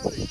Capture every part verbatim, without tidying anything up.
Trabalho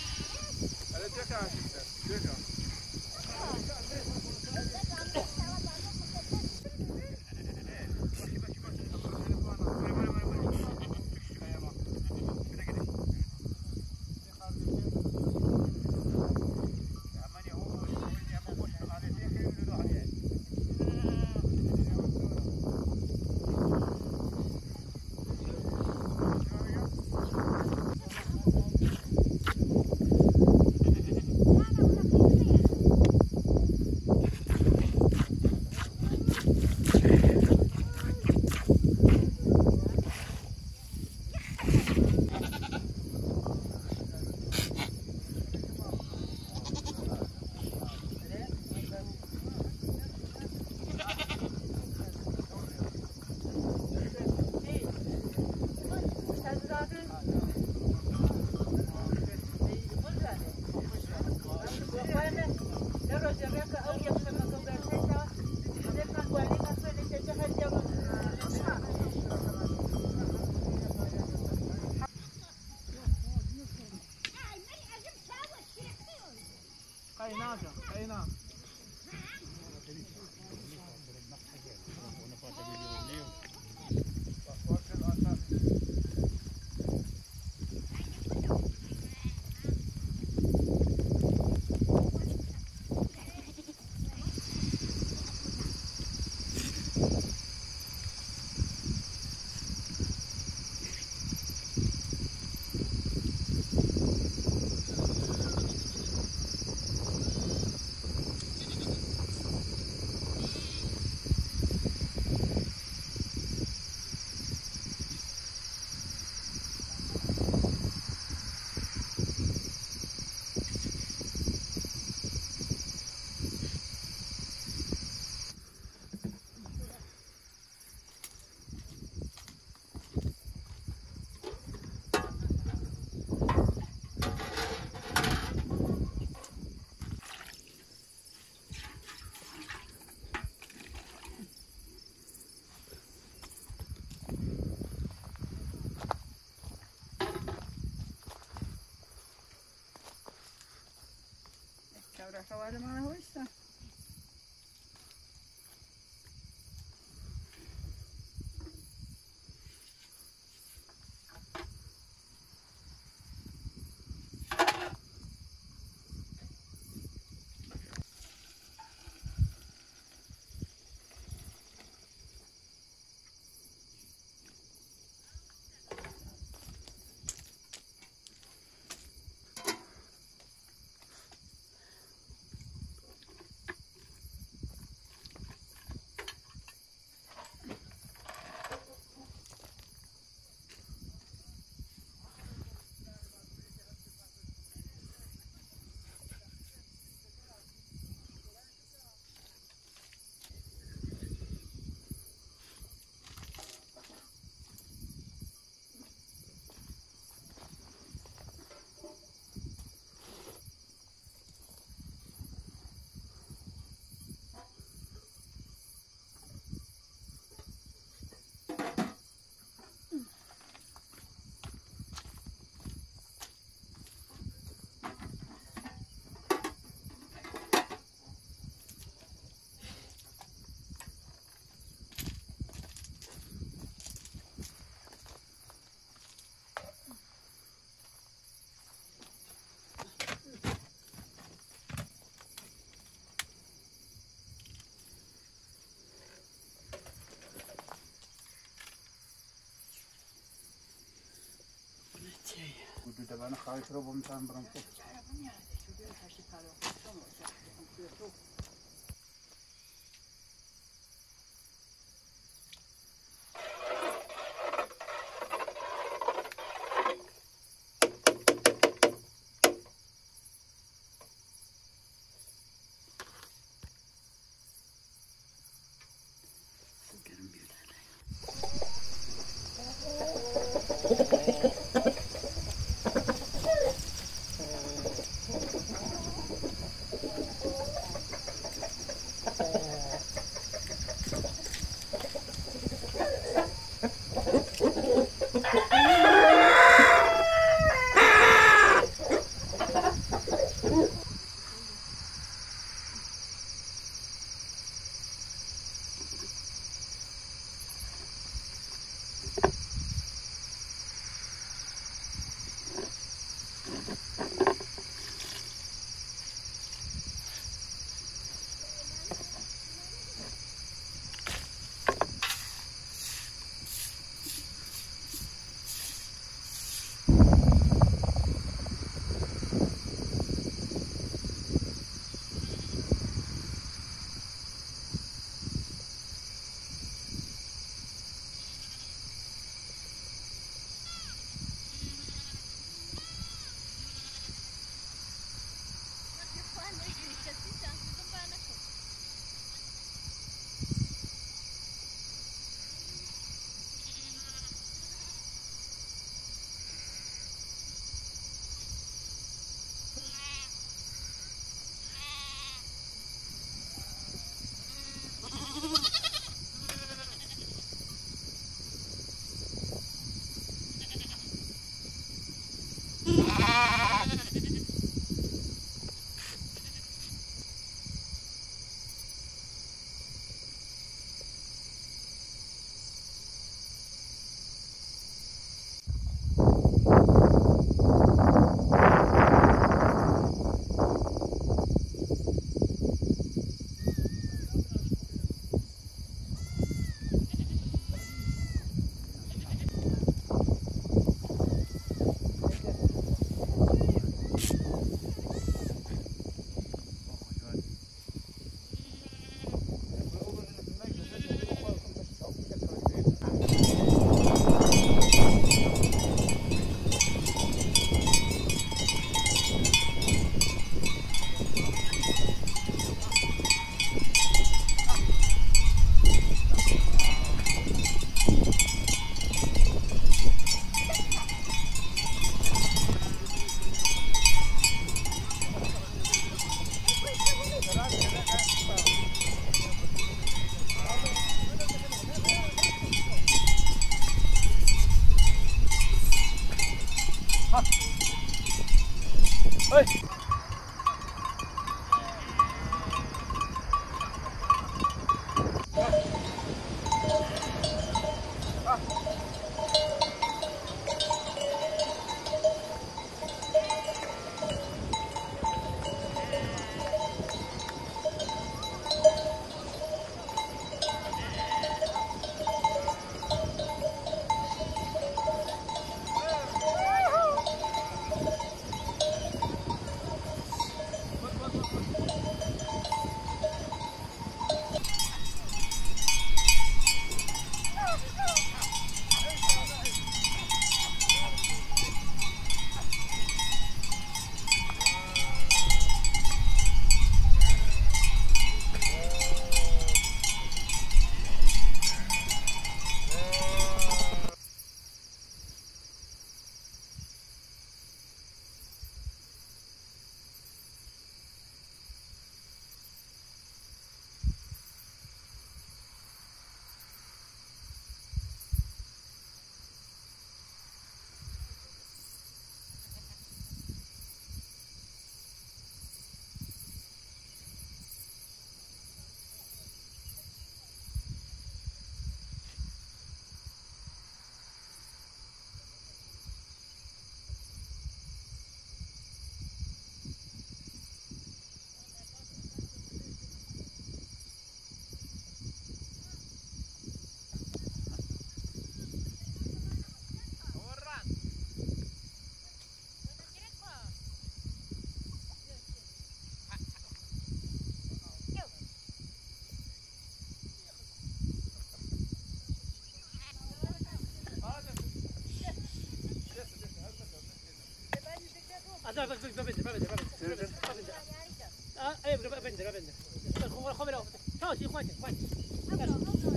na roça. أنا خايف روبو متعم برنفوق. Hey. لا لا لا لا لا لا لا اه ايه لا لا لا لا لا لا لا لا لا لا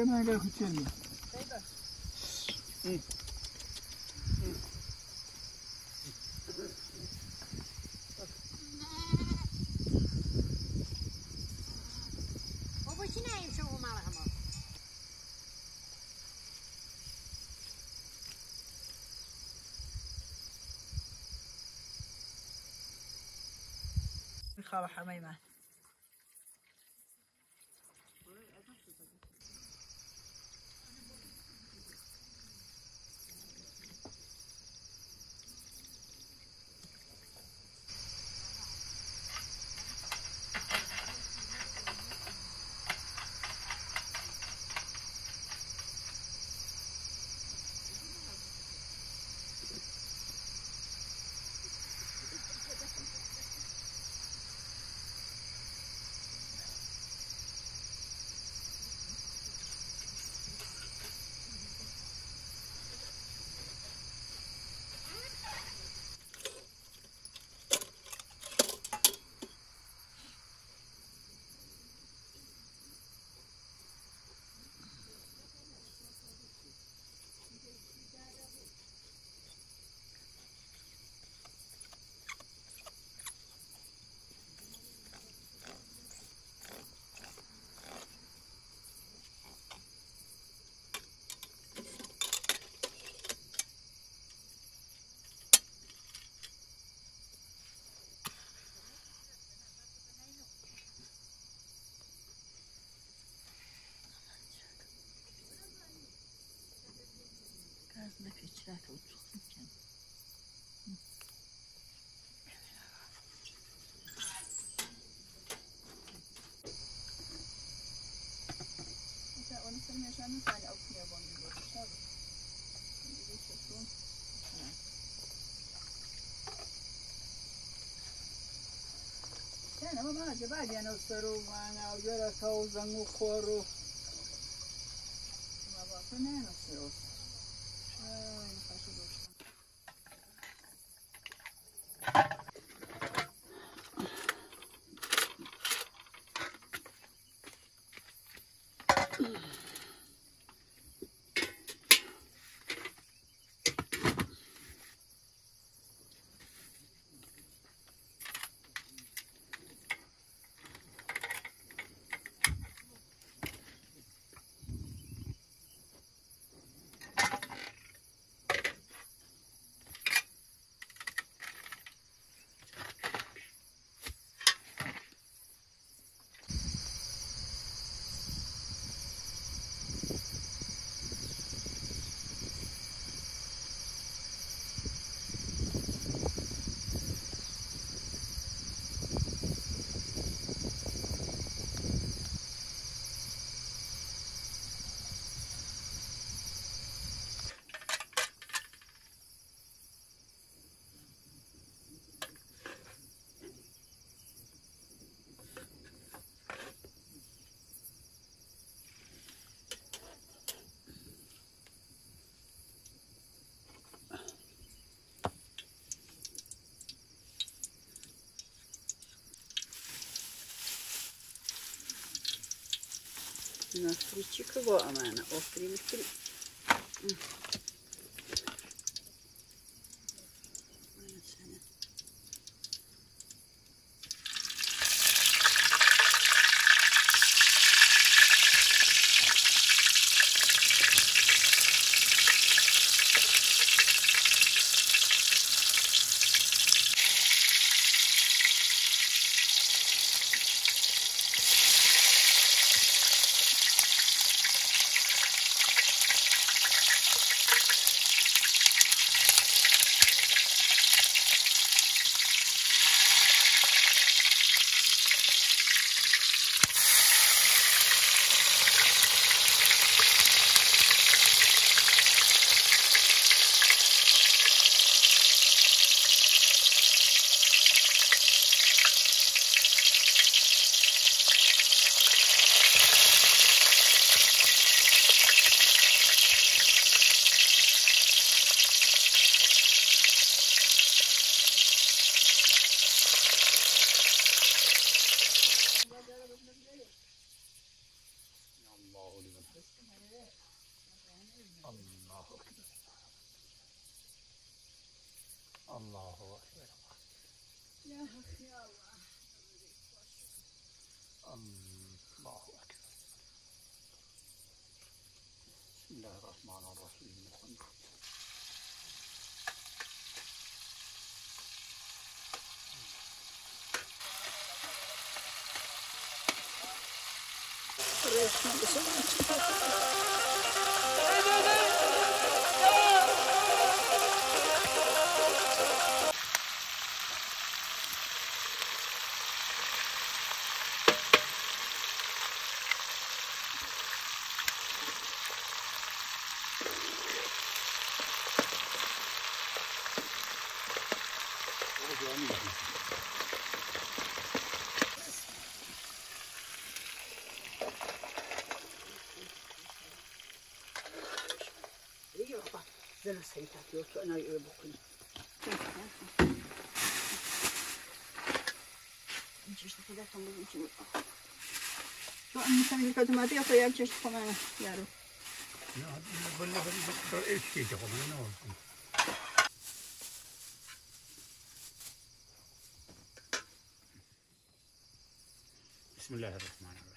أنا أقول لك أنا أقول لك ما في اشتراك وتشوف يمكن أنا ما أنا Banana peels. Trying if I should go. Настричик его, а она острый настрич. أنا سيداتي وأنا يبقني. نجيش تقدر تمرين شو؟ شو أنا مثلاً كده ما تيجي طيب نجيش كمان يارو. لا بنا بنا إيش شيء تقولنا والله. بسم الله الرحمن الرحيم.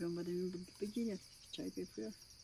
Прям вода не будет покинет, чай пьет.